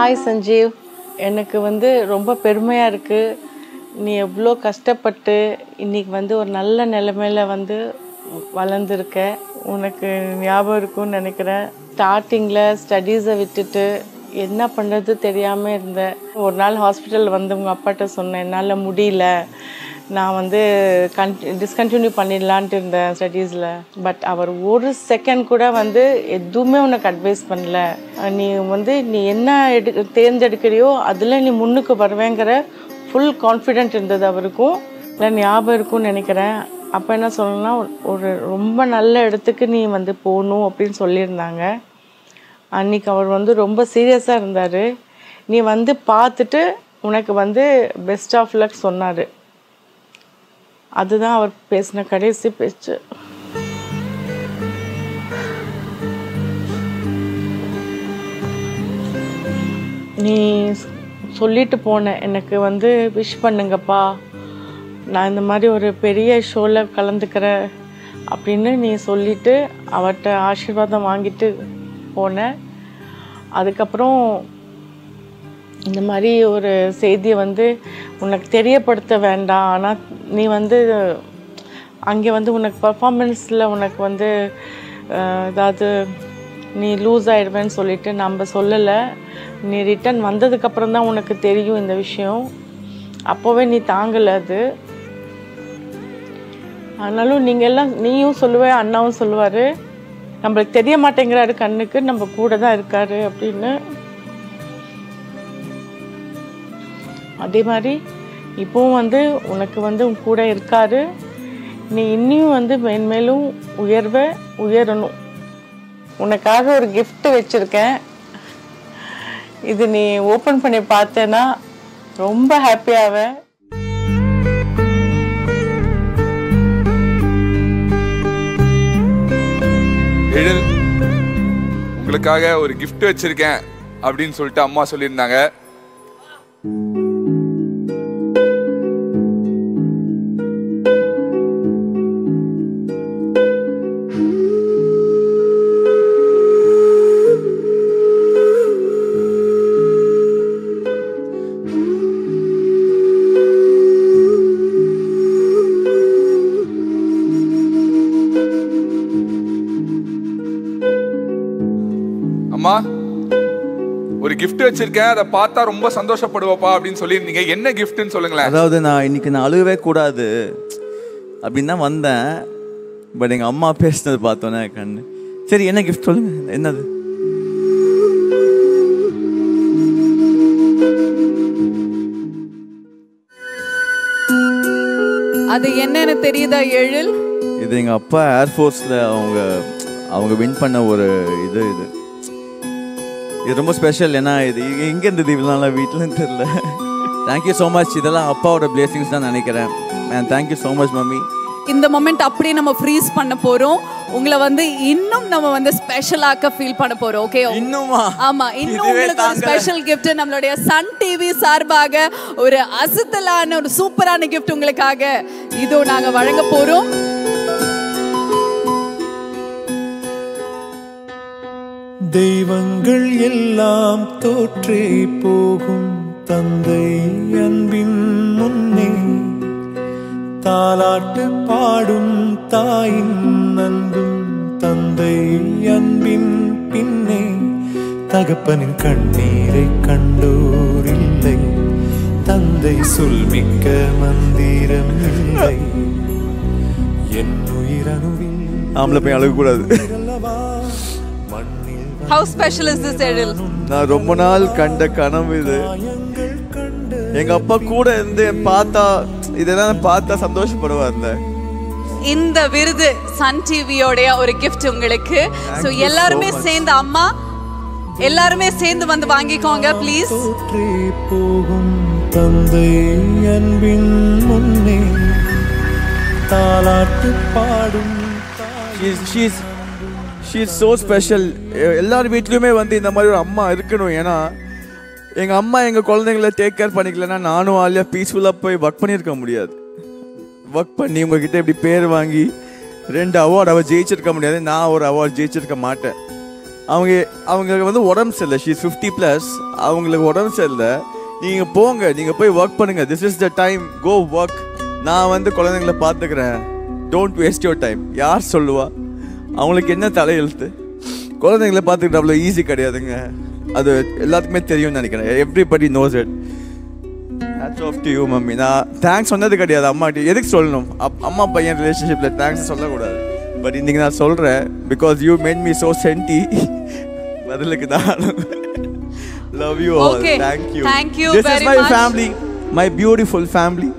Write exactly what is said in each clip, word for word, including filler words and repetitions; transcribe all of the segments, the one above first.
Hi Sanjeev, எனக்கு வந்து ரொம்ப பெருமையா இருக்கு நீ எவ்ளோ கஷ்டப்பட்டு இன்னைக்கு வந்து ஒரு நல்ல நிலைமையில வந்து வளர்ந்திருக்க உனக்கு ஞாபகம் இருக்கும்னு நினைக்கிறேன் ஸ்டார்டிங்ல ஸ்டடீஸை விட்டுட்டு என்ன பண்றது தெரியாம இருந்த ஒரு நாள் ஹாஸ்பிடல் வந்து உங்க அப்பாட்ட சொன்னேன் என்னால முடியல நான் வந்து டிஸ்கண்டினியூ பண்ணிடலாம்னு இருந்தேன் ஸ்டடீஸ்ல பட் அவர் ஒரு செகண்ட் கூட வந்து எதுவுமே உனக்கு அட்வைஸ் பண்ணல நீ வந்து நீ என்ன தேர்ந்தெடுக்கறியோ அதுல நீ முன்னுக்கு வரவேங்கற ஃபுல் கான்ஃபிடன்ட் இருந்தது அவருக்கு நான் ஞாபகம் இருக்கும்னு நினைக்கிறேன் அப்ப என்ன சொன்னா ஒரு ரொம்ப நல்ல இடத்துக்கு நீ வந்து போணும் அப்படி சொல்லி இருந்தாங்க அன்னிக்கு அவர் வந்து ரொம்ப சீரியஸா இருந்தாரு நீ வந்து பார்த்துட்டு உனக்கு வந்து பெஸ்ட் ஆஃப் லக் சொன்னாரு அதுதான் அவர் பேசின கடைசி பேச்சு நீ சொல்லிட்டு போன எனக்கு வந்து விஷ் பண்ணுங்கப்பா நான் இந்த மாதிரி ஒரு பெரிய ஷோல கலந்துக்கற அப்படினு நீ சொல்லிட்டு அவட்ட ஆசீர்வாதம் வாங்கிட்டு போன அதுக்கு அப்புறம் இந்த மாதிரி ஒரு செய்தி வந்து உனக்கு தெரியப்படுத்த வேண்டாம் ஆனா நீ வந்து அங்க வந்து உனக்கு 퍼ஃபார்மன்ஸ்ல உனக்கு வந்து அதாவது நீ லூஸ் ஆயிடுவேன்னு சொல்லிட்டு நம்ம சொல்லல நீ ரிட்டர்ன் வந்ததுக்கு அப்புறம் தான் உனக்கு தெரியும் இந்த விஷயம் அப்பவே நீ தாங்கல அது ஆனாலு நீங்க எல்லாம் நீயும் சொல்லுவே அண்ணாவும் சொல்வாரு நமக்கு தெரிய மாட்டேங்கறாரு கண்ணுக்கு நம்ம கூட தான் இருக்காரு அப்படினு அதே மாதிரி இப்போ வந்து உனக்கு வந்து கூட இருக்காரு நீ இன்னும் வந்து மேன்மேலும் உயர்வ உயரணும் உனக்காக ஒரு gift வெச்சிருக்கேன் இது நீ ஓபன் பண்ணி பார்த்தேனா ரொம்ப ஹாப்பியாவே உங்களுக்காக ஒரு gift வெச்சிருக்கேன் அப்படினு சொல்லிட்டு அம்மா சொல்லிருந்தாங்க அம்மா ஒரு gift வச்சிருக்கேன் அத பார்த்தா ரொம்ப சந்தோஷப்படுவப்பா அப்படினு சொல்லிருந்தீங்க என்ன giftனு சொல்லுங்களேன் அதாவது நான் இன்னைக்கு நான் அழுகவே கூடாது அப்படினா வந்தேன் பட் எங்க அம்மா பேசினது பார்த்தேனே கண்ணு சரி என்ன gift சொல்லுங்க என்னது அது என்னன்னு தெரியுதா எழில் இது எங்க அப்பா Air Forceல அவங்க அவங்க வின் பண்ண ஒரு இது இது இது ரொம்ப ஸ்பெஷல் ஏன்னா இது எங்கே இருந்தது இவ்வளோ வீட்டிலன்னு தெரியல தேங்க்யூ ஸோ மச் இதெல்லாம் அப்பாவோட பிளேஸிங்ஸ் தான் நினைக்கிறேன் ma'am thank you so much mummy இந்த மொமெண்ட் அப்படியே நம்ம ஃப்ரீஸ் பண்ண போகிறோம் உங்களை வந்து இன்னும் நம்ம வந்து ஸ்பெஷலாக ஃபீல் பண்ண போகிறோம் ஓகே இன்னுமா ஆமாம் இன்னும் உங்களுக்கு ஒரு ஸ்பெஷல் கிஃப்ட் நம்மளுடைய சன் டிவி சார்பாக ஒரு அசத்தலான ஒரு சூப்பரான கிஃப்ட் உங்களுக்காக இதோ நாங்கள் வழங்க போகிறோம் தெய்வங்கள் எல்லாம் தோற்றே போகும் தந்தை அன்பின் முன்னே தாலாட்டு பாடும் தாயின் அன்பும் தந்தை அன்பின் பின்னே தகப்பனின் கண்ணீரை கண்டோர் இல்லை தந்தை சொல்மிக்க மந்திரம் இல்லை என் உயிரணுவில் ஆம்பளை போய் அழகக்கூடாது How special is this Errol? நான் ரொம்ப நாள் கண்ட கனவு இது எங்க அப்பா கூட இருந்து பார்த்தா இதெல்லாம் பார்த்தா சந்தோஷப்படுவாங்க இந்த விருது சன் டிவியோட ஒரு gift உங்களுக்கு சோ எல்லாரும் சேர்ந்து அம்மா எல்லாரும் சேர்ந்து வந்து வாங்கிக்கோங்க ப்ளீஸ் போகும் தந்தை அன்பின் முன்னே தாலாட்டு பாடும் சீஸ் She is so special. எல்லார் வீட்லயுமே வந்து இந்த மாதிரி ஒரு அம்மா இருக்கணும் ஏன்னா எங்க அம்மா எங்க குழந்தைங்களை டேக் கேர் பண்ணிக்கலன்னா நானும் ஆலியா பீஸ்ஃபுல்லா போய் ஒர்க் பண்ணியிருக்க முடியாது ஒர்க் பண்ணி உங்ககிட்ட இப்படி பேர் வாங்கி ரெண்டு அவார்டு அவ ஜெயிச்சிருக்க முடியாது நான் ஒரு அவார்டு ஜெயிச்சிருக்க மாட்டேன் அவங்க அவங்களுக்கு வந்து உடம்பு சரியில்லை. She is fifty plus. அவங்களுக்கு உடம்பு சரியில்லை. நீங்கள் போங்க, நீங்கள் போய் ஒர்க் பண்ணுங்கள். This is the time, go work. நான் வந்து குழந்தைங்கள பார்த்துக்கிறேன். Don't waste your time. யார் சொல்லுவா? அவங்களுக்கு என்ன தலையெழுத்து? குழந்தைங்கள பார்த்துக்கிட்டு அவ்வளோ ஈஸி கிடையாதுங்க. அது எல்லாத்துக்குமே தெரியும்னு நினைக்கிறேன். Everybody knows it. Hats off to you mummy. நான் தேங்க்ஸ் சொன்னது கிடையாது அம்மாட்டி. எதுக்கு சொல்லணும்? அப் அம்மா பையன் ரிலேஷன்ஷிப்பில் தேங்க்ஸ் சொல்லக்கூடாது. பட் இன்றைக்கி நான் சொல்கிறேன், because you made me so senti. பதிலுக்கு தான் love you all. Thank you. Thank you. This is my family, my beautiful family.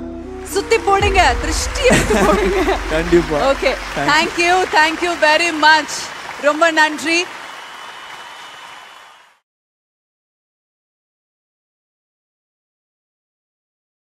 சுத்தி போடுங்க, திருஷ்டி எடுத்து போடுங்க. கண்டிப்பா. Okay, thank you. Thank you very much. ரொம்ப நன்றி.